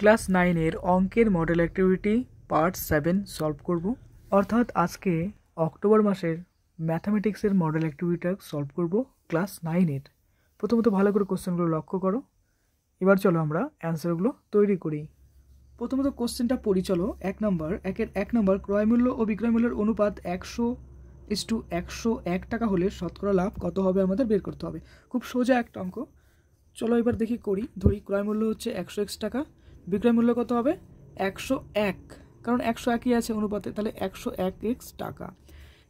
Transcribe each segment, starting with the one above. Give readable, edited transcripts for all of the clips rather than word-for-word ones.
Class 9 এর অঙ্কের model activity part 7 solve করব। অর্থাৎ আজকে অক্টোবর মাসের ম্যাথামেটিক্সের মডেল অ্যাক্টিভিটিটা সলভ করব ক্লাস 9 এর। প্রথমত ভালো করে কোশ্চেনগুলো লক্ষ্য করো। এবার চলো আমরা অ্যান্সারগুলো তৈরি করি। প্রথমত কোশ্চেনটা পড়ি, চলো। 1 নম্বর ক্রয়মূল্য ও বিক্রয়মূল্যের অনুপাত 100:101 টাকা হলে শতকরা লাভ কত হবে আমাদের বের করতে হবে। খুব সোজা একটা অঙ্ক, চলো এবার দেখি করি। ধরি ক্রয়মূল্য হচ্ছে 100x টাকা, বিক্রয়মূল্য কত হবে 101, কারণ 101ই আছে অনুপাতে, তাহলে 101x টাকা।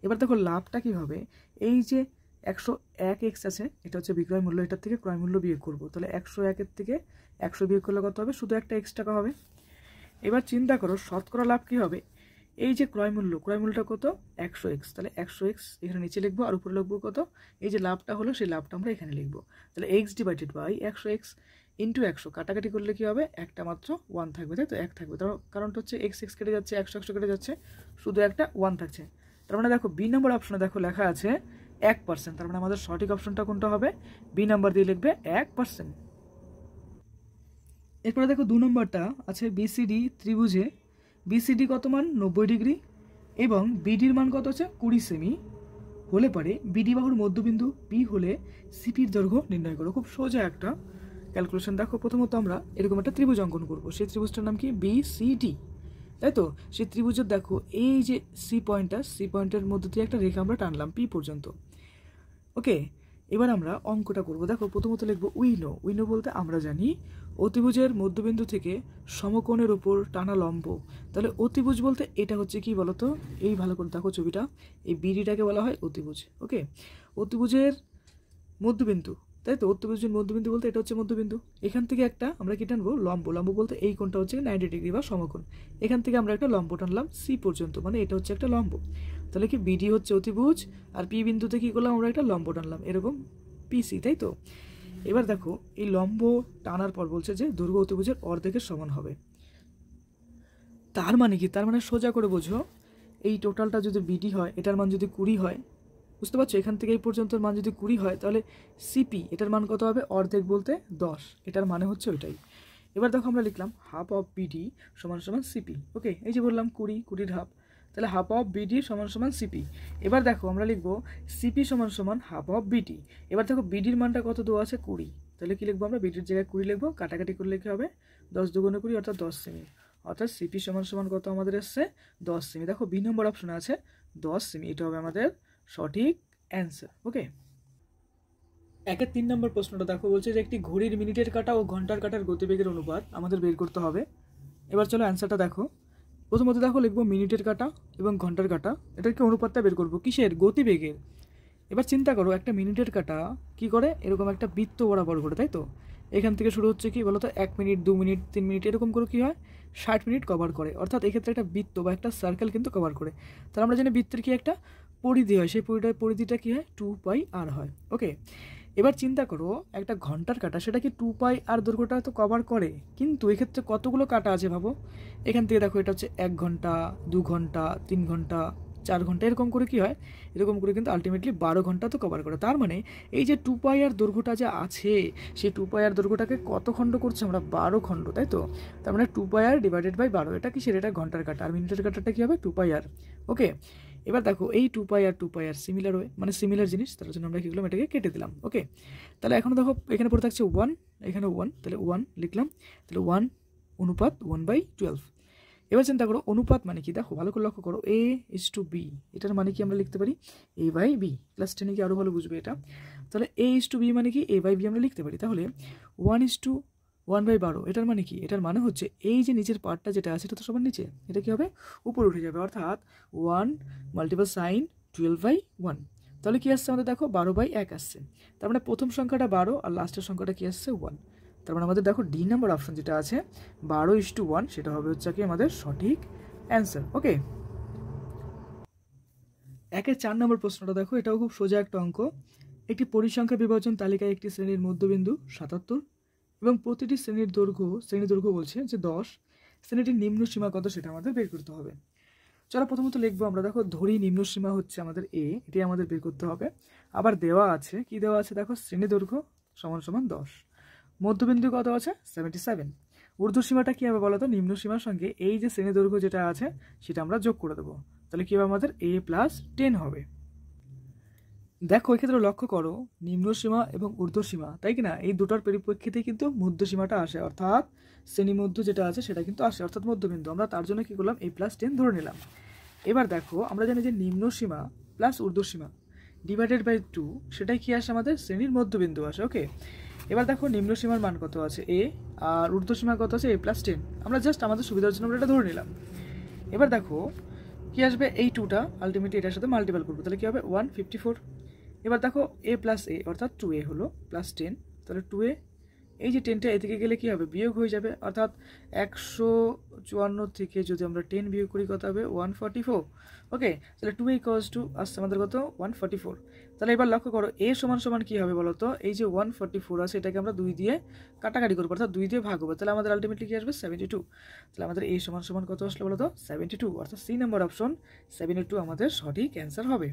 এবার দেখো লাভটা কী হবে, এই যে 101x আছে এটা হচ্ছে বিক্রয়মূল্য, এটার থেকে ক্রয়মূল্য বিয়োগ করব, তাহলে 101-এর থেকে 100 বিয়োগ করলে কত হবে, শুধু একটা x টাকা হবে। এবার চিন্তা করো শতকরা লাভ কী হবে, এই যে ক্রয়মূল্যটা কত 100x, তাহলে 100x এখানে নিচে লিখবো আর উপরে লিখবো কত, এই যে লাভটা হলো সেই লাভটা আমরা এখানে লিখবো, তাহলে x/100x ইন্টু 100, কাটাকাটি করলে কী হবে একটা মাত্র 1 থাকবে, তাই তো 1 থাকবে, তার কারণটা হচ্ছে x কেটে যাচ্ছে, 100 কেটে যাচ্ছে, শুধু একটা 1 থাকছে। তার মানে দেখো বি নম্বর অপশনে দেখো লেখা আছে 1%, তার মানে আমাদের সঠিক অপশনটা কোনটা হবে, বি নাম্বার দিয়ে লিখবে 1%। এরপরে দেখো 2 নম্বরটা আছে বিসিডি ত্রিভুজে বিসিডি কত মান 90 ডিগ্রি এবং বিডির মান কত আছে 20 সেমি হলে পারে বিডি বাহুর মধ্যবিন্দু পি হলে সিপির দৈর্ঘ্য নির্ণয় করো। খুব সোজা একটা ক্যালকুলেশন। দেখো প্রথমত আমরা এরকম একটা ত্রিভুজ অঙ্কন করবো, সেই ত্রিভুজটার নাম কি বিসিডি, তাই তো। সেই ত্রিভুজের দেখো এই যে সি পয়েন্টের মধ্যে দিয়ে একটা রেখা আমরা টানলাম পি পর্যন্ত, ওকে। এবার আমরা অঙ্কটা করব, দেখো প্রথমত লিখবো উইনো বলতে আমরা জানি অতিভুজের মধ্যবিন্দু থেকে সমকোণের উপর টানা লম্ব, তাহলে অতিভুজ বলতে এটা হচ্ছে কি বলতো, এই ভালো করে দেখো ছবিটা, এই বিডিটাকে বলা হয় অতিভুজ, ওকে। অতিভুজের মধ্যবিন্দু, তাই তো অতিভুজের মধ্যবিন্দু বলতে এটা হচ্ছে মধ্যবিন্দু, এখান থেকে একটা আমরা কি টানবো লম্ব বলতে এই কোণটা হচ্ছে 90 ডিগ্রি বা সমকোণ, এখান থেকে আমরা একটা লম্ব টানলাম সি পর্যন্ত, মানে এটা হচ্ছে একটা লম্ব, তাহলে কি বিডি হচ্ছে অতিভুজ আর পি বিন্দুতে কি করলাম আমরা একটা লম্ব টানলাম এরকম পিসি, তাই তো। এবার দেখো এই লম্ব টানার পর বলছে যে দৈর্ঘ্য অতিভুজের অর্ধেকের সমান হবে, তার মানে কি, তার মানে সোজা করে বোঝো এই টোটালটা যদি বিডি হয় এটার মান যদি 20 হয়, বুঝতে পারছো, এখান থেকে এই পর্যন্তর মান যদি 20 হয় তাহলে সিপি এটার মান কত হবে, অর্ধেক বলতে 10, এটার মানে হচ্ছে ওইটাই। এবার দেখো আমরা লিখলাম half of BD = CP, okay. এই যে বললাম 20-20 হাফ, তাহলে হাফ অফ বিডি = সিপি। এবার দেখো আমরা লিখবো সিপি = হাফ অফ বিডি। এবার দেখো বিডির মানটা কত দেওয়া আছে 20, তাহলে কি লিখবো আমরা বিডির জায়গায় 20 লিখবো, কাটাকাটি করলে কি হবে 10 × 2 = 20 অর্থাৎ 10 সেমি, অর্থাৎ সিপি = কত আমাদের আসছে 10 সেমি। দেখো বি নম্বর অপশনে আছে 10 সেমি, এটা হবে আমাদের সঠিক অ্যান্সার, ওকে। 3 নম্বর প্রশ্নটা দেখো, বলছে যে একটি ঘড়ির মিনিটের কাঁটা ও ঘন্টার কাঁটার গতিবেগের অনুপাত আমাদের বের করতে হবে। এবার চলো অ্যান্সারটা দেখো। প্রথমত দেখো লিখবো মিনিটের কাঁটা এবং ঘন্টার কাঁটা, এটার কি অনুপাতটা বের করবো, কিসের, গতিবেগের। এবার চিন্তা করো একটা মিনিটের কাঁটা কি করে এরকম একটা বৃত্ত বরাবর ঘোরে, তাই তো। এখান থেকে শুরু হচ্ছে কি বলতো 1 মিনিট 2 মিনিট 3 মিনিট এরকম করে কি হয় 60 মিনিট কভার করে, অর্থাৎ এক্ষেত্রে একটা বৃত্ত বা একটা সার্কেল কিন্তু কভার করে। তাহলে আমরা জানি বৃত্তের কি একটা পরিধি হয়, সেই পরিধিটা কী হয় 2πr হয়, ওকে। এবার চিন্তা করো একটা ঘন্টার কাঁটা, সেটা কি 2πr দৈর্ঘ্যটা তো কভার করে, কিন্তু এক্ষেত্রে কতগুলো কাঁটা আছে ভাবো। এখান থেকে দেখো এটা হচ্ছে 1 ঘন্টা 2 ঘন্টা 3 ঘন্টা 4 ঘন্টা এরকম করে কি হয়, এরকম করে কিন্তু আলটিমেটলি 12 ঘন্টা তো কভার করে। তার মানে এই যে 2πr দৈর্ঘ্যটা যে আছে, সেই 2πr দৈর্ঘ্যটাকে কত খণ্ড করছে আমরা, 12 খণ্ড, তাই তো। তার মানে 2πr/12, এটা কি সেটা ঘন্টার কাঁটা, আর মিনিটের কাঁটাটা কী হবে 2πr, ওকে। এবার দেখো এই 2πr সিমিলার ওয়ে, মানে সিমিলার জিনিস, তার জন্য আমরা কী করলাম এটাকে কেটে দিলাম, ওকে। তাহলে এখন দেখো এখানে পড়ে থাকছে 1, এখানে 1, তাহলে 1 লিখলাম, তাহলে 1 অনুপাত 1/12। এবার চিন্তা করো অনুপাত মানে কি, দেখো ভালো করে লক্ষ্য করো a/b, এটার মানে কি আমরা লিখতে পারি a/b, ক্লাস 10 কি আরও ভালো বুঝবে এটা। তাহলে a/b মানে কি a/b আমরা লিখতে পারি, তাহলে 1:1/12 এটার মানে কি, এটার মানে হচ্ছে এই যে নিচের পার্টটা যেটা আছে এটা তো সবার নিচে, এটা কী হবে উপরে উঠে যাবে, অর্থাৎ 1 × sin 12/1, তাহলে কী আসছে আমাদের দেখো 12/1 আসছে। তার মানে প্রথম সংখ্যাটা 12 আর লাস্টের সংখ্যাটা কী আসছে 1, তার মানে আমাদের দেখো ডি নাম্বার অপশন যেটা আছে 12:1 সেটা হবে হচ্ছে কি আমাদের সঠিক অ্যান্সার, ওকে। 4 নম্বর প্রশ্নটা দেখো, এটাও খুব সোজা একটা অঙ্ক। একটি পরিসংখ্যা বিভাজন তালিকায় একটি শ্রেণীর মধ্যবিন্দু 77 এবং প্রতিটি শ্রেণীর দৈর্ঘ্য বলছে যে 10, শ্রেণীটির নিম্ন সীমা কত সেটা আমাদের বের করতে হবে। চলো প্রথমত লিখবো আমরা, দেখো ধরি নিম্ন সীমা হচ্ছে আমাদের এ, এটি আমাদের বের করতে হবে। আবার দেওয়া আছে, কি দেওয়া আছে দেখো, শ্রেণী দৈর্ঘ্য সমান 10, মধ্যবিন্দু কত আছে 77, ऊर्ध्व सीमाटा किভাবে বলো তো निम्न सीमार संगे এই যে শ্রেণী দৈর্ঘ্য যেটা আছে সেটা আমরা যোগ করে দেব তাহলে কি হবে আমাদের a প্লাস 10 হবে। দেখো এই ক্ষেত্রে লক্ষ্য করো নিম্ন সীমা এবং ঊর্ধ্ব সীমা তাই কি না এই দুটোর পরিপ্রেক্ষিতে কিন্তু মধ্য সীমাটা আসে অর্থাৎ শ্রেণী মধ্য যেটা আছে সেটা কিন্তু আসে অর্থাৎ মধ্যবিন্দু আমরা তার জন্য কি করলাম a প্লাস 10 ধরে নিলাম। এবার দেখো আমরা জানি যে নিম্ন সীমা প্লাস ঊর্ধ্ব সীমা ডিভাইডেড বাই 2 সেটাই কি আসে আমাদের শ্রেণীর মধ্যবিন্দু আসে। ওকে এবার দেখো নিম্ন সীমার মান কত আছে a আর ঊর্ধ্ব সীমার কত আছে a প্লাস 10 আমরা জাস্ট আমাদের সুবিধার জন্য আমরা এটা ধরে নিলাম। এবার দেখো কি আসবে এই 2টা আলটিমেটলি এটার সাথে মাল্টিপ্লাই করব তাহলে কি হবে 154। এবার দেখো a প্লাস a অর্থাৎ 2a হলো প্লাস 10 তাহলে 2a এই যে 10টা এ থেকে গেলে কি হবে বিয়োগ হয়ে যাবে অর্থাৎ 154 থেকে যদি আমরা 10 বিয়োগ করি কত হবে 144। ওকে তাহলে 2a ইকুয়ালস টু আসছে আমাদের কত 144। তাহলে এবার লক্ষ্য করো a সমান সমান কি হবে বলো তো এই যে 144 আছে এটাকে আমরা 2 দিয়ে কাটাকাটি করব অর্থাৎ 2 দিয়ে ভাগ হবে তাহলে আমাদের আলটিমেটলি কি আসবে 72। তাহলে আমাদের a সমান সমান কত আসলো বলো তো 72 অর্থাৎ c নাম্বার অপশন 72 আমাদের সঠিক অ্যানসার হবে।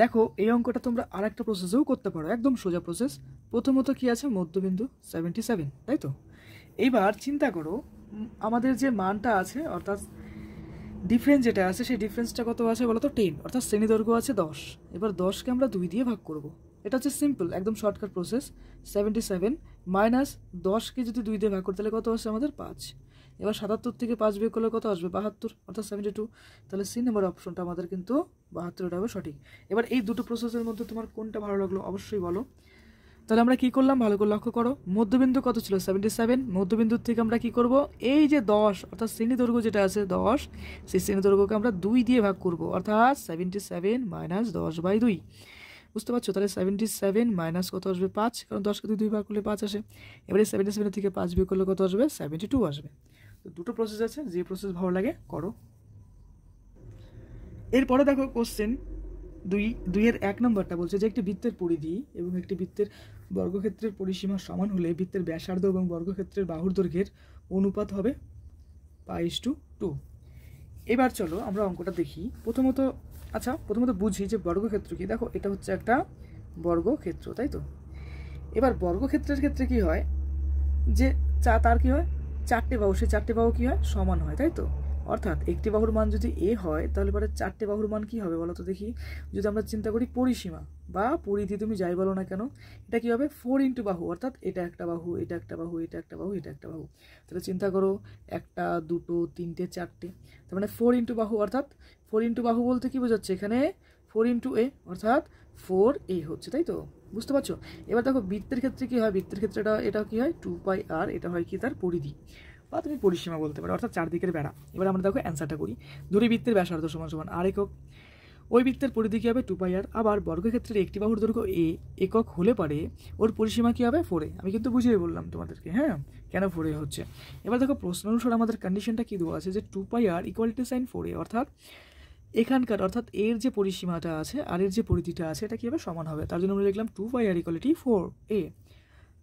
দেখো এই অঙ্কটা তোমরা আরেকটা প্রসেসেও করতে পারো একদম সোজা প্রসেস। প্রথমত কি আছে মধ্যবিন্দু 77 তাই তো। এইবার চিন্তা করো আমাদের যে মানটা আছে অর্থাৎ ডিফারেন্স যেটা আছে সেই ডিফারেন্সটা কত আছে বলো তো 10 অর্থাৎ শ্রেণী দৈর্ঘ্য আছে 10। এবার 10কে আমরা 2 দিয়ে ভাগ করব এটা হচ্ছে সিম্পল একদম শর্টকাট প্রসেস। 77 মাইনাস 10কে যদি 2 দিয়ে ভাগ করতে তাহলে কত আসে আমাদের 5। এবার 77 থেকে 5 বিয়োগ করলে কত আসবে 72 অর্থাৎ 72। তাহলে সি নাম্বার অপশনটা আমাদের কিন্তু 72টা হবে সঠিক। এবার এই দুটো প্রসেসের মধ্যে তোমার কোনটা ভালো লাগলো অবশ্যই বলো। তাহলে আমরা কি করলাম ভালো করে লক্ষ্য করো মধ্যবিন্দু কত ছিল 77 মধ্যবিন্দু থেকে আমরা কি করব এই যে 10 অর্থাৎ শ্রেণী দৈর্ঘ্য যেটা আছে 10 সেই শ্রেণী দৈর্ঘ্যকে আমরা 2 দিয়ে ভাগ করব অর্থাৎ 77 - 10/2 বুঝতে পারছো। তাহলে 77 মাইনাস কত আসবে 5 কারণ 10কে 2 দিয়ে ভাগ করলে 5 আসে। এবারে 77 থেকে 5 বিয়োগ করলে কত আসবে 72 আসবে। তো দুটো প্রসেস আছে যে প্রসেস ভালো লাগে করো। এরপরে দেখো কোশ্চেন 2-2-1 নম্বরটা বলছে যে একটি বৃত্তের পরিধি এবং একটি বৃত্তের বর্গক্ষেত্রের পরিসীমা সমান হলে বৃত্তের ব্যাসার্ধ এবং বর্গক্ষেত্রের বাহুর দৈর্ঘ্যের অনুপাত হবে 5:2। এবার চলো আমরা অঙ্কটা দেখি। প্রথমত বুঝি যে বর্গক্ষেত্র কি। দেখো এটা হচ্ছে একটা বর্গক্ষেত্র তাই তো। এবার বর্গক্ষেত্রের ক্ষেত্রে কি হয় যে তার কি হয় চারটে বাহু সেই চারটে বাহু কী হয় সমান হয় তাই তো। অর্থাৎ একটি বাহুর মান যদি a হয় তাহলে পরে চারটে বাহুর মান কী হবে বলো তো দেখি। যদি আমরা চিন্তা করি পরিসীমা বা পরিধি তুমি যাই বলো না কেন এটা কী হবে 4 বাহু অর্থাৎ এটা একটা বাহু এটা একটা বাহু এটা একটা বাহু এটা একটা বাহু তাহলে চিন্তা করো 1, 2, 3, 4 তার মানে 4 বাহু অর্থাৎ 4 বাহু বলতে কী বোঝাচ্ছে এখানে 4 a অর্থাৎ 4a হচ্ছে তাই তো বুঝতে পারছো। এবার দেখো বৃত্তের ক্ষেত্রে কি হয় বৃত্তের ক্ষেত্রে এটা কি হয় 2πr এটা হয় কি তার পরিধি বা তুমি পরিসীমা বলতে পারো অর্থাৎ চারদিকের বেড়া। এবার আমরা দেখো অ্যান্সারটা করি ধরি বৃত্তের ব্যাসার্ধ সমান r একক ওই বৃত্তের পরিধি কী হবে 2πr। আবার বর্গক্ষেত্রের একটি বাহুর দৈর্ঘ্য a একক হলে পারে ওর পরিসীমা কী হবে 4a। আমি কিন্তু বুঝিয়ে বললাম তোমাদেরকে হ্যাঁ কেন 4a হচ্ছে। এবার দেখো প্রশ্ন অনুসারে আমাদের কন্ডিশনটা কী দেওয়া আছে যে 2πr ইকুয়ালিটি সাইন 4a অর্থাৎ এখানকার অর্থাৎ এর যে পরিসীমাটা আছে আর এর যে পরিধিটা আছে এটা কীভাবে সমান হবে তার জন্য আমরা লিখলাম 2πr ইকুয়ালিটি 4a।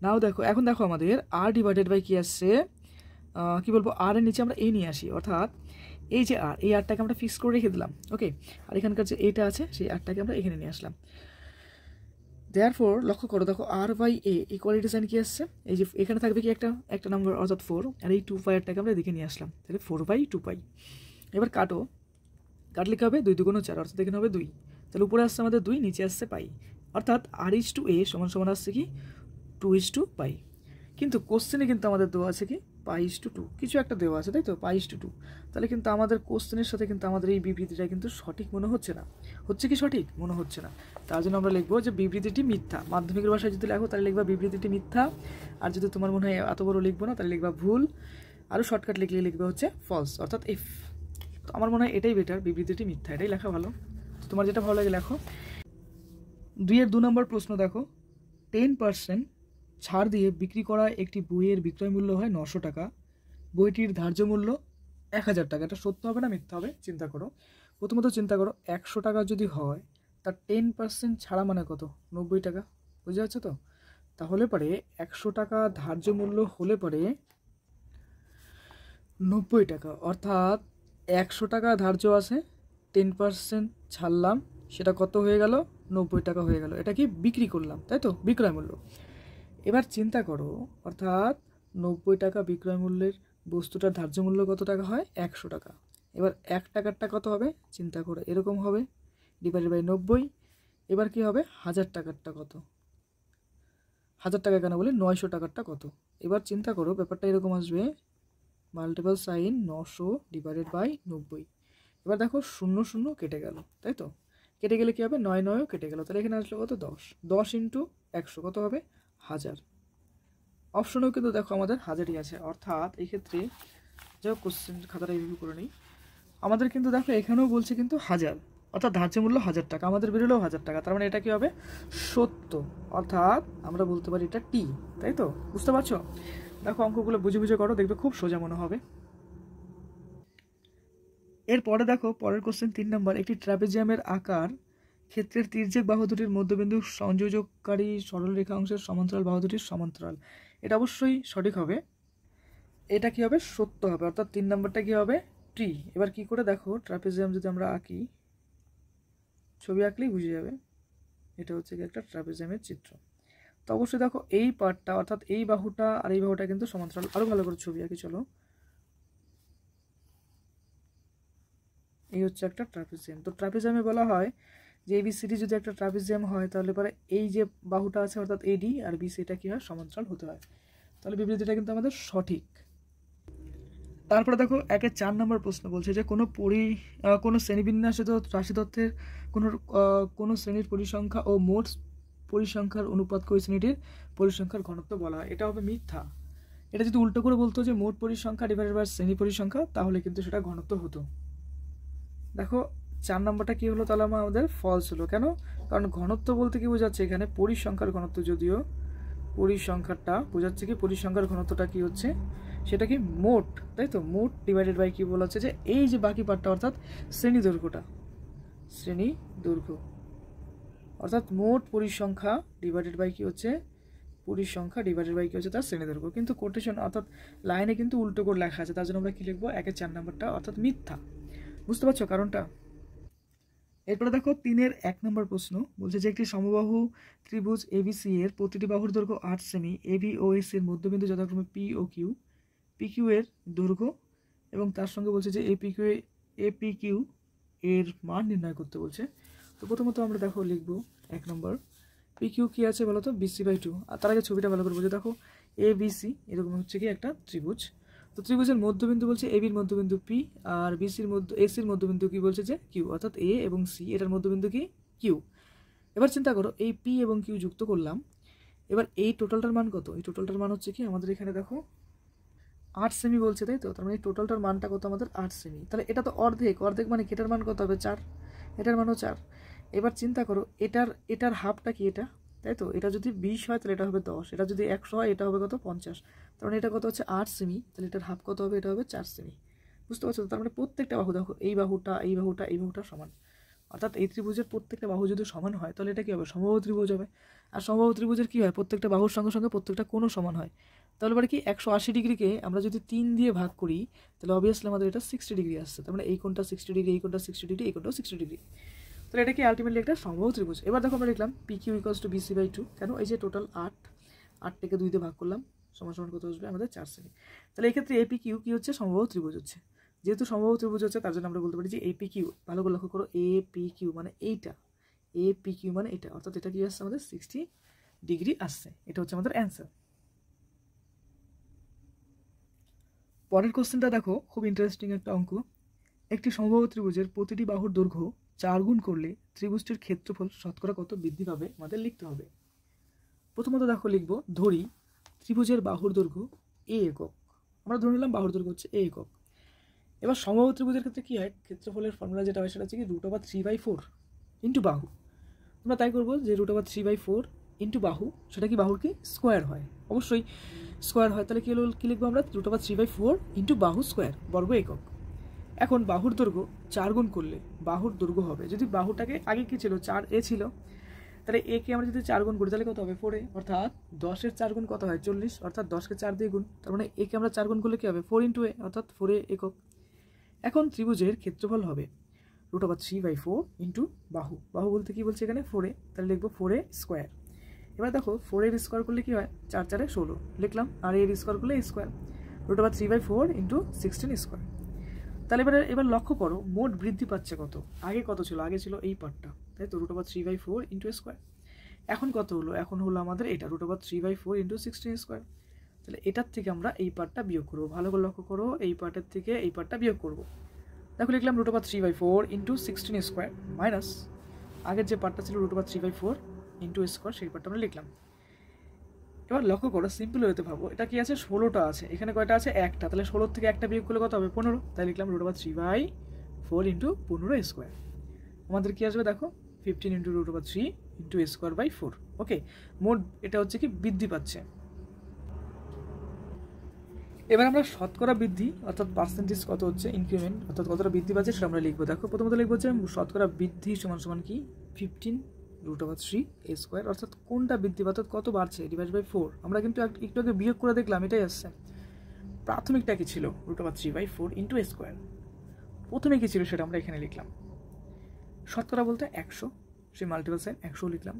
নাও দেখো এখন দেখো আমাদের r ডিভাইডেড বাই কী আসছে কী বলবো r এর নিচে আমরা a নিয়ে আসি অর্থাৎ এই যে r এই rটাকে আমরা ফিক্স করে রেখে দিলাম। ওকে আর এখানকার যে এটা আছে সেই rটাকে আমরা এখানে নিয়ে আসলাম। দেয়ারফর লক্ষ্য করো দেখো r/a ইকুয়ালিটি সাইন কী আসছে এই যে এখানে থাকবে কি একটা একটা নাম্বার অর্থাৎ 4 আর এই 2πrটাকে আমরা এদিকে নিয়ে আসলাম তাহলে 4/2π। এবার কাটো কাটলে কী হবে 2 × 4 অর্থাৎ এখানে হবে 2 তাহলে উপরে আসছে আমাদের 2 নিচে আসছে পাই অর্থাৎ r/a সমান আসছে কি 2:π। কিন্তু কোশ্চেনে কিন্তু আমাদের দেওয়া আছে কি π/2 কিছু একটা দেওয়া আছে তাই তো π/2 তাহলে কিন্তু আমাদের কোশ্চেনের সাথে কিন্তু আমাদের এই বিবৃতিটা কিন্তু সঠিক মনে হচ্ছে না। হচ্ছে কি সঠিক মনে হচ্ছে না তার জন্য আমরা লিখবো যে বিবৃতিটি মিথ্যা। মাধ্যমিকের ভাষায় যদি লেখো তাহলে লিখবা বিবৃতিটি মিথ্যা আর যদি তোমার মনে হয় এত বড় লিখবো না তাহলে লিখবা ভুল আরও শর্টকাট লিখলে লিখবে হচ্ছে ফলস অর্থাৎ এফ। তো আমার মনে হয় এটাই বেটার বিবৃতিটি মিথ্যা এটাই লেখা ভালো। তোমার যেটা ভালো লাগে লেখো। 2-2 নম্বর প্রশ্ন দেখো 10% ছাড় দিয়ে বিক্রি করা একটি বইয়ের বিক্রয় মূল্য হয় 900 টাকা বইটির ধার্য মূল্য 1000 টাকা। এটা সত্য হবে না মিথ্যা হবে চিন্তা করো। প্রথমত চিন্তা করো 100 টাকা যদি হয় তার 10% ছাড়া মানে কত 90 টাকা বুঝে যাচ্ছে তো। তাহলে পরে 100 টাকা ধার্য মূল্য হলে পরে 90 টাকা অর্থাৎ 100 টাকা ধার্য আছে 10% ছাড়লাম সেটা কত হয়ে গেল 90 টাকা হয়ে গেল। এটা কি বিক্রি করলাম তাই তো বিক্রয় মূল্য। এবার চিন্তা করো অর্থাৎ 90 টাকা বিক্রয় মূল্যের বস্তুটার ধার্য মূল্য কত টাকা হয় 100 টাকা। এবার 1 টাকারটা কত হবে চিন্তা করো, এরকম হবে ডিভাইডেড বাই 90। এবার কি হবে 1000 টাকারটা কত, 1000 টাকা কেন বলি 900 টাকারটা কত। এবার চিন্তা করো ব্যাপারটা এরকম আসবে মাল্টিপল সাইন 900 ডিভাইডেড বাই 90। এবার দেখো 00 কেটে গেল, তাই তো কেটে গেলে কি হবে 99 কেটে গেল, তাহলে এখানে আসলো কত 10 ইনটু 100 কত হবে 1000। অপশনও কিন্তু দেখো আমাদের 1000ই আছে, অর্থাৎ এই ক্ষেত্রে যাও কোশ্চেন খাতাটা রিভিউ করে নিই। আমাদের কিন্তু দেখো এখানেও বলছে কিন্তু 1000, অর্থাৎ ধার্য মূল্য 1000 টাকা, আমাদের বেরোলেও 1000 টাকা, তার মানে এটা কি হবে সত্য, অর্থাৎ আমরা বলতে পারি এটা টি, তাই তো বুঝতে পারছো। দেখো অঙ্কগুলো বুঝে বুঝে করো, দেখবে খুব সোজা মনে হবে। এরপরে দেখো পরের কোশ্চেন 3 নম্বর, একটি ট্র্যাপিজিয়ামের আকার ক্ষেত্রের তির্যক বাহু দুটির মধ্যবিন্দু সংযোজককারী সরলরেখা অংশের সমান্তরাল বাহু দুটির সমান্তরাল। এটা অবশ্যই সঠিক হবে, এটা কি হবে সত্য হবে, অর্থাৎ 3 নম্বরটা কি হবে ট্রি। এবার কি করে দেখো ট্র্যাপিজিয়াম যদি আমরা আঁকি, ছবি আঁকলেই বুঝে যাবে, এটা হচ্ছে কি একটা ট্র্যাপিজিয়ামের চিত্র। তো অবশ্যই দেখো এই পার্টটা অর্থাৎ এই বাহুটা আর এই বাহুটা কিন্তু সমান্তরাল। আরও ভালো করে ছবি আঁকি, চলো। এই হচ্ছে একটা ট্র্যাপিজিয়াম। তো ট্র্যাপিজিয়ামে বলা হয় যে এবিসিডি যদি একটা ট্র্যাপিজিয়াম হয় তাহলে পরে এই যে বাহুটা আছে অর্থাৎ এডি আর বিসি এটা কি হয় সমান্তরাল হতে হয়, তাহলে বিবৃতিটা কিন্তু আমাদের সঠিক। তারপরে দেখো 4 নম্বর প্রশ্ন বলছে যে কোনো শ্রেণীবিন্যাসিত রাশিতত্ত্বের কোনো শ্রেণীর পরিসংখ্যা ও মোট পরিসংখ্যার অনুপাতকে ওই শ্রেণীটির পরিসংখ্যার ঘনত্ব বলা হয়। এটা হবে মিথ্যা। এটা যদি উল্টো করে বলতো যে মোট পরিসংখ্যা ডিভাইডেড বাই শ্রেণী পরিসংখ্যা তাহলে কিন্তু সেটা ঘনত্ব হতো। দেখো 4 নম্বরটা কি হলো তাহলে আমাদের ফলস হলো, কেন, কারণ ঘনত্ব বলতে কি বোঝাচ্ছে এখানে পরিসংখ্যার ঘনত্ব, যদিও পরিসংখ্যাটা বোঝাচ্ছে কি পরিসংখ্যার ঘনত্বটা কি হচ্ছে সেটা কি মোট, তাই তো মোট ডিভাইডেড বাই কি বলা হচ্ছে যে এই যে বাকি পার্টটা অর্থাৎ শ্রেণী দৈর্ঘ্যটা, শ্রেণী দৈর্ঘ্য অর্থাৎ মোট পরিসংখ্যা ডিভাইডেড বাই কি হচ্ছে পরিসংখ্যা ডিভাইডেড বাই কি হচ্ছে তার শ্রেণী দৈর্ঘ্য, কিন্তু কোটেশন অর্থাৎ লাইনে কিন্তু উল্টো করে লেখা আছে, তার জন্য আমরা কি লিখবো 4 নম্বরটা অর্থাৎ মিথ্যা। বুঝতে পারছো কারণটা। এরপরে দেখো 3-র 1 নম্বর প্রশ্ন বলছে যে একটি সমবাহু ত্রিভুজ এবিসি এর প্রতিটি বাহুর দৈর্ঘ্য 8 সেমি, এবি ও এসি এর মধ্যবিন্দু যথাক্রমে পি ও কিউ, পি কিউ এর দৈর্ঘ্য এবং তার সঙ্গে বলছে যে এপি কিউ এর মান নির্ণয় করতে বলছে। তো প্রথমত আমরা দেখো লিখবো 1 নম্বর পি কিউ কী আছে বলো তো বিসি বাই 2। আর তার আগে ছবিটা ভালো করে বলছে, দেখো এবিসি এরকম হচ্ছে কি একটা ত্রিভুজ, তো ত্রিভুজের মধ্যবিন্দু বলছে এবির মধ্যবিন্দু পি আর বিসির এসির মধ্যবিন্দু কি বলছে যে কিউ, অর্থাৎ এ এবং সি এটার মধ্যবিন্দু কি কিউ। এবার চিন্তা করো এই পি এবং কিউ যুক্ত করলাম, এবার এই টোটালটার মান কত, এই টোটালটার মান হচ্ছে কি আমাদের এখানে দেখো 8 সেমি বলছে, তাই তো তার মানে এই টোটালটার মানটা কত আমাদের 8 সেমি, তাহলে এটা তো অর্ধেক, অর্ধেক মানে এটার মান কত হবে 4, এটার মানও 4। এবার চিন্তা করো এটার হাফটা কি এটা, তাই তো এটা যদি 20 হয় তাহলে এটা হবে 10, এটা যদি 100 হয় এটা হবে কত 50, তার মানে এটা কত হচ্ছে 8 সেমি, তাহলে এটার হাফ কত হবে এটা হবে 4 সেমি। বুঝতে পারছো, তার মানে প্রত্যেকটা বাহু দেখো এই বাহুটা এই বাহুটা এই বাহুটা সমান, অর্থাৎ এই ত্রিভুজের প্রত্যেকটা বাহু যদি সমান হয় তাহলে এটা কি হবে সমবাহু ত্রিভুজ হবে। আর সমবাহু ত্রিভুজের কি হয় প্রত্যেকটা বাহুর সঙ্গে সঙ্গে প্রত্যেকটা কোণ সমান হয়, তাহলে পরে কি 180 ডিগ্রিকে আমরা যদি 3 দিয়ে ভাগ করি তাহলে অবভিয়াসলি আমাদের এটা 60 ডিগ্রি আসছে, তার মানে এই কোণটা 60 ডিগ্রি, এই কোণটা 60 ডিগ্রি, এই কোণটা 60 ডিগ্রি, তাহলে এটা কি আলটিমেটলি একটা সমবাহু ত্রিভুজ। এবার দেখো আমরা লিখলাম P Q equals to BC by 2, কেন এই যে টোটাল 8 থেকে 2 দিয়ে ভাগ করলাম সমান সমান কত আসবে আমাদের 4 সেমি, তাহলে এই ক্ষেত্রে এপি কিউ কি হচ্ছে সমবাহু ত্রিভুজ হচ্ছে, যেহেতু সমবাহু ত্রিভুজ হচ্ছে তার জন্য আমরা বলতে পারি যে এপি কিউ, ভালো করে লক্ষ্য করো এপি কিউ মানে এইটা, এপি কিউ মানে এটা, অর্থাৎ এটা কি আসছে আমাদের 60 ডিগ্রি আসছে, এটা হচ্ছে আমাদের অ্যান্সার। পরের কোশ্চেনটা দেখো খুব ইন্টারেস্টিং একটা অঙ্ক, একটি সমবাহু ত্রিভুজের প্রতিটি বাহুর দৈর্ঘ্য 4 গুণ করলে ত্রিভুজটির ক্ষেত্রফল শতকরা কত বৃদ্ধি পাবে আমাদের লিখতে হবে। প্রথমত দেখো লিখবো ধরি ত্রিভুজের বাহুর দৈর্ঘ্য এ একক, আমরা ধরে নিলাম বাহুর দৈর্ঘ্য হচ্ছে এ একক। এবার সমবাহু ত্রিভুজের ক্ষেত্রে কি হয় ক্ষেত্রফলের ফর্মুলা যেটা হয় সেটা হচ্ছে কি √3/4 ইন্টু বাহু, আমরা তাই করবো যে √3/4 ইন্টু বাহু, সেটা কি বাহুর কি স্কোয়ার হয়, অবশ্যই স্কোয়ার হয়, তাহলে কি লিখবো আমরা √3/4 ইন্টু বাহু স্কোয়ার বর্গ একক। এখন বাহুর দৈর্ঘ্য 4 গুণ করলে বাহুর দৈর্ঘ্য হবে, যদি বাহুটাকে আগে কি ছিল 4a ছিল, তাহলে a কে আমরা যদি 4 গুণ করি তাহলে কত হবে 4a, অর্থাৎ 10 এর 4 গুণ কত হয় 40, অর্থাৎ 10 কে 4 দিয়ে গুণ, তার মানে a কে আমরা 4 গুণ করলে কি হবে 4 a, অর্থাৎ 4a একক। এখন ত্রিভুজের ক্ষেত্রফল হবে √3/4 ইন্টু বাহু, বাহু বলতে কি বলছে এখানে 4a, তাহলে লিখবো 4a স্কোয়ার। एबार देखो फोर एर स्कोर कर ले कि चार चारे षोलो लिखल और एर स्कोर कर ले square root over 3/4 into 16 square তাহলে এবার লক্ষ্য করো মোট বৃদ্ধি পাচ্ছে কত আগে কত ছিল আগে ছিল এই পার্টটা তাই তো √3/4 ইনটু স্কয়ার এখন কত হলো এখন হলো আমাদের এটা √3/4 ইনটু 16 স্কয়ার তাহলে এটার থেকে আমরা এই পার্টটা বিয়োগ করব ভালো করে লক্ষ্য করো এই পার্টের থেকে এই পার্টটা বিয়োগ করব দেখো লিখলাম √3/4 ইনটু 16 স্কয়ার মাইনাস আগের যে পার্টটা ছিল √3/4 ইনটু স্কয়ার সেই পার্টটা আমরা লিখলাম এবার লক্ষ্য করো সিম্পল হতে ভাবো এটা কি আছে 16টা আছে এখানে কয়টা আছে একটা তাহলে 16 থেকে একটা বিয়োগ করলে কত হবে 15 তাই লিখলাম √3/4 ইনটু 15 স্কয়ার আমাদের কি আসবে দেখো 15 into √3 into square by 4 okay মোট এটা হচ্ছে কি বৃদ্ধি পাচ্ছে এবার আমরা শতকরা বৃদ্ধি অর্থাৎ পার্সেন্টেজ কত হচ্ছে ইনক্রিমেন্ট অর্থাৎ কতটা বৃদ্ধি পাচ্ছে সেটা আমরা লিখব দেখো প্রথমত লিখব যে শতকরা বৃদ্ধি সমান সমান কি 15 √3 a স্কয়ার অর্থাৎ কোনটা বৃদ্ধি অর্থাৎ কত বাড়ছে ডিভাইড বাই 4 আমরা কিন্তু একটু আগে বিয়োগ করে দেখলাম এটাই আসছে প্রাথমিকটা কি ছিল √3/4 ইনটু a স্কয়ার প্রথমে কি ছিল সেটা আমরা এখানে লিখলাম শতকরা বলতে 100 সেই মাল্টিপল সাইন 100 লিখলাম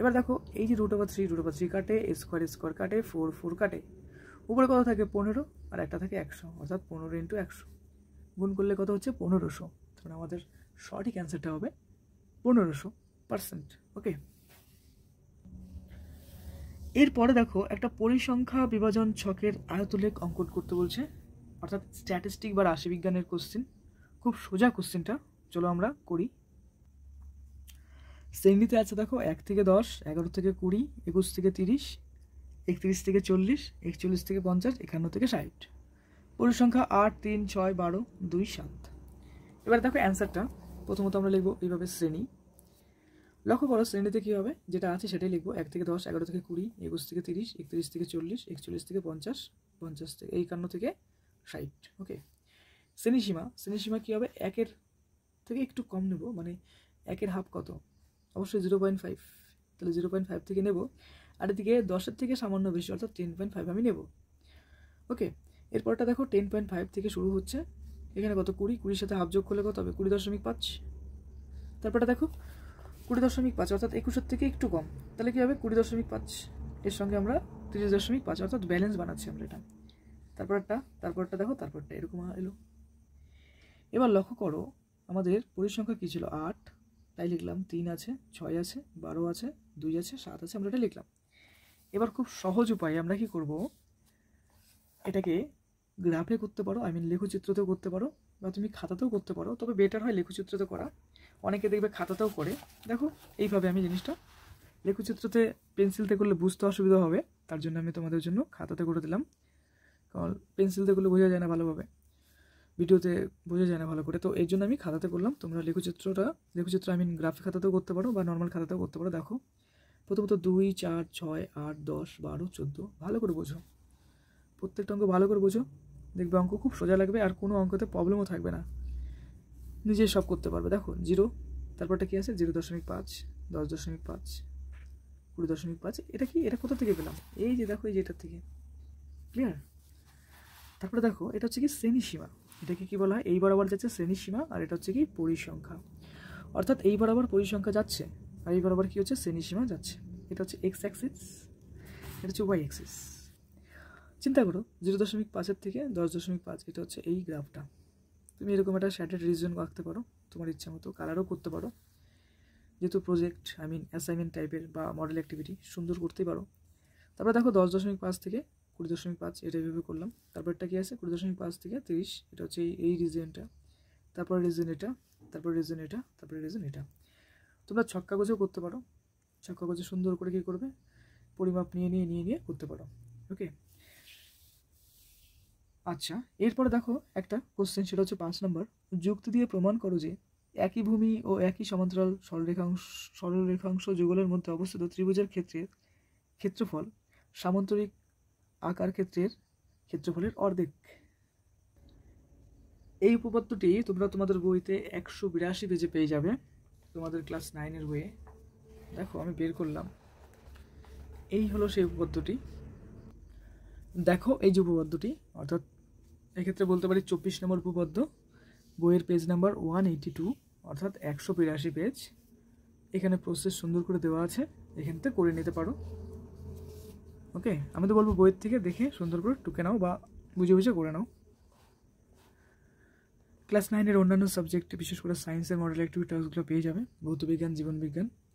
এবার দেখো এই যে √3 কাটে a স্কয়ার কাটে 4 কাটে উপরে কত থাকে 15 আর একটা থাকে 100 অর্থাৎ 15 ইনটু 100 গুণ করলে কত হচ্ছে 1500 তাহলে আমাদের সঠিক অ্যানসারটা হবে 1500 परसेंट ओके এরপরে দেখো একটা পরিসংখ্যা বিভাজন ছকের আয়তলেখ অঙ্কন করতে বলছে অর্থাৎ স্ট্যাটিস্টিক বা রাশি বিজ্ঞানের কোশ্চেন খুব সোজা কোশ্চেনটা চলো আমরা করি শ্রেণীতে আছে দেখো 1 থেকে 10 11 থেকে 20 21 থেকে 30 31 থেকে 40 41 থেকে 50 51 থেকে 60 পরিসংখ্যা 8 3 6 12 2 7 এবার দেখো অ্যানসারটা প্রথমত আমরা লিখব এইভাবে শ্রেণী लक्ष्य करो श्रेणी की है जो आटे लिखो 1 থেকে 10 11 থেকে 20 21 থেকে 30 31 থেকে 40 41 থেকে 50 51 থেকে 60 ओके श्रेणीसीमा कि है 1 एकटू कम नेब मैं 1 हाफ कत अवश्य 0.5 तेल 0.5 थे नेब और दिखे 10 सामान्य बेसि अर्थात 10.5 हमें नेब ओके एरपर देखो 10.5 थे शुरू होने कत 20 साथ हाफ जोग कर ले कत 20.5 तरह देखो 20.5 अर्थात 21 থেকে একটু কম তাহলে কি হবে 20.5 এর সঙ্গে আমরা 30.5 অর্থাৎ ব্যালেন্স বানাচ্ছি আমরা এটা তারপরটা দেখো তারপরটা এরকম এলো এবার লক্ষ্য করো আমাদের পরিসংখ্যা কি ছিল 8 তাই লিখলাম 3 আছে 6 আছে 12 আছে 2 আছে 7 আছে আমরা এটা লিখলাম এবার খুব সহজ উপায়ে আমরা কি করব এটাকে গ্রাফে করতে পারো আই মিন লেখচিত্রতেও করতে পারো বা তুমি খাতাতেও করতে পারো তবে বেটার হয় লেখচিত্রতে করা অনেকে দেখবে খাতাতেও করে দেখো এইভাবে আমি জিনিসটা লেখচিত্রতে পেন্সিলতে করলে বুঝতে অসুবিধা হবে তার জন্য আমি তোমাদের জন্য খাতাতে করে দিলাম কারণ পেন্সিলতে করলে বোঝা যায় না ভালোভাবে ভিডিওতে বোঝা যায় না ভালো করে তো এর জন্য আমি খাতাতে করলাম তোমরা লেখচিত্র আই মিন গ্রাফিক খাতাতেও করতে পারো বা নর্মাল খাতাতেও করতে পারো দেখো প্রথমত 2 4 6 8 10 12 14 ভালো করে বোঝো প্রত্যেকটা অঙ্ক ভালো করে বোঝো দেখবে অঙ্ক খুব সোজা লাগবে আর কোনো অঙ্কতে প্রবলেমও থাকবে না निजे सब करते देखो 0 तरह कि आज 0.5 10.5 20.5 एट कि ये कोथा पेल ये देखो येटार क्लियर तरह देखो ये हे कि श्रेणीसीमा ये कि बला है यार आर जा श्रेणीसीमा और ये हे कि परिसंख्या अर्थात यार आर परिसंख्या जाबार आर कि श्रेणीसीमा जा एक्स एक्सिस ये वाई एक्सिस चिंता करो 0.5 10.5 ये हे ग्राफटा তুমি এরকম একটা শ্যাডেড রিজন রাখতে পারো তোমার ইচ্ছা মতো কালারও করতে পারো যেহেতু প্রজেক্ট আই মিন অ্যাসাইনমেন্ট টাইপের বা মডেল অ্যাক্টিভিটি সুন্দর করতে পারো তারপর দেখো 10.5 থেকে 20.5 এটা এইভাবে করলাম তারপর এটা কি আছে 20.5 থেকে 30 এটা হচ্ছে এই রিজনটা তারপর রিজন এটা তারপর রিজন এটা তারপর রিজন এটা তোমরা ছক কাগজেও করতে পারো ছক কাগজে সুন্দর করে কি করবে পরিমাপ নিয়ে করতে পারো ওকে আচ্ছা এরপর দেখো একটা কোশ্চেন সেটা হচ্ছে 5 নম্বর যুক্তি দিয়ে প্রমাণ করো যে একই ভূমি ও একই সমান্তরাল সরলরেখাংশ যুগলের মধ্যে অবস্থিত ত্রিভুজের ক্ষেত্রফল সামান্তরিক আকার ক্ষেত্রের ক্ষেত্রফলের অর্ধেক এই উপপাদ্যটি তোমরা তোমাদের বইতে 182 পেজে পেয়ে যাবে তোমাদের ক্লাস 9 এর বইয়ে দেখো আমি বের করলাম এই হলো সেই উপপাদ্যটি देखो ये उपपाद्यटी अर्थात एक क्षेत्र में बोलते 24 नम्बर उपपाद्य बोर पेज नम्बर 182 अर्थात 182 पेज एखे प्रोसेस सुंदर देवा এখান থেকে করে নিতে পারো। ওকে, আমি তো বলবো বইয়ের থেকে দেখে সুন্দর করে টুকে নাও বা বুঝে বুঝে করে নাও। ক্লাস 9 এর অন্যান্য সাবজেক্টে বিশেষ করে সায়েন্সের মডেল অ্যাক্টিভিটি টাস্কগুলো পেয়ে যাবে, ভৌত বিজ্ঞান, জীবন বিজ্ঞান।